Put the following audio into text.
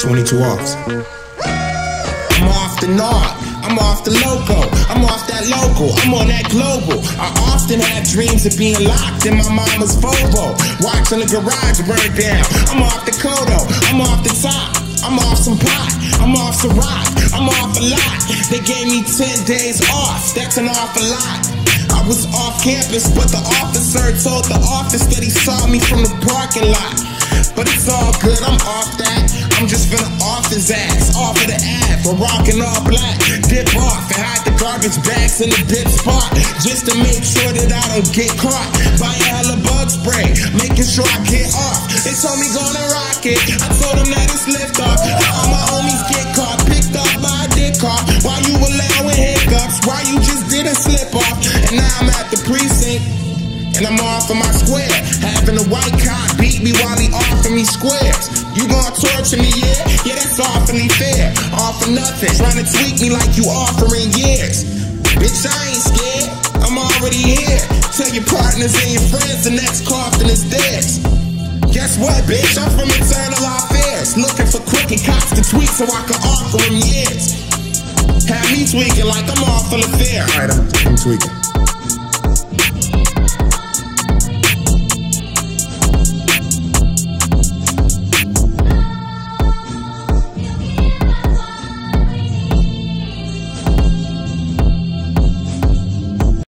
22 offs. I'm off the knot, I'm off the loco, I'm off that local, I'm on that global. I often have dreams of being locked in my mama's Volvo, watching the garage burn down. I'm off the Kodo, I'm off the top, I'm off some pot, I'm off some rock, I'm off a lot. They gave me 10 days off, that's an awful lot. I was off campus, but the officer told the office that he saw me from the parking lot. But it's all good, I'm off that. I'm just finna off his ass, off of the ad for rockin' all black. Dip off and hide the garbage bags in the dip spot, just to make sure that I don't get caught. Buy a hella bug spray, making sure I get off. They told me go to rock it, I told them that it's lift off. All my homies get caught, picked up by a dick car. Why you allowing hiccups? Why you just didn't slip off? And now I'm at the precinct, and I'm off of my square. Having a white cop beat me while he offered me squares. You gon' torture me, yeah? Yeah, that's awfully fair. All for nothing, trying to tweak me like you offering years. Bitch, I ain't scared, I'm already here. Tell your partners and your friends the next coffin is theirs. Guess what, bitch? I'm from internal affairs, looking for crooked cops to tweak so I can offer them years. Have me tweaking like I'm all full of fear. Alright, I'm tweaking.